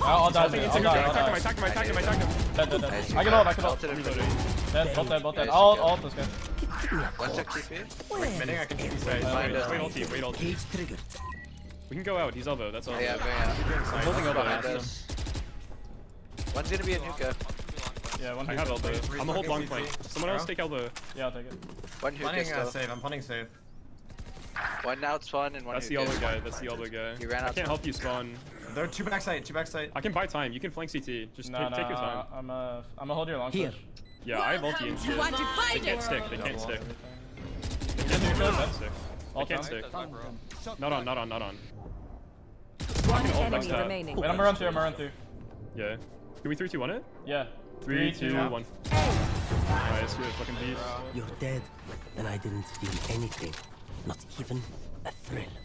I'll die. Attack him. I can ult. Dead. I'll ult this guy. Let's check TP. Wait, Minning, I can TP side. Wait, ult. We can go out. He's elbow. That's all. Yeah, I'm holding elbow at One's gonna be a nuka. Yeah, one I got elbow. I'm gonna hold long flank. Someone else take elbow. Yeah, I'll take it. One nuka still. I'm punting save. One now spawn and one. That's the elbow guy. That's the elbow guy. He ran out. I can't help you spawn. They're two backside. I can buy time. You can flank CT. Just take your time. I'm gonna hold your long push. Yeah, I have ulti and shit. They can't stick. They can't stick. They can't stick. Not on. One enemy remaining. Wait, I'm gonna run through. Yeah. Can we 3, 2, 1 it? Yeah. 3, 2, 1. Nice, you're a fucking beast. You're dead, and I didn't feel anything. Not even a thrill.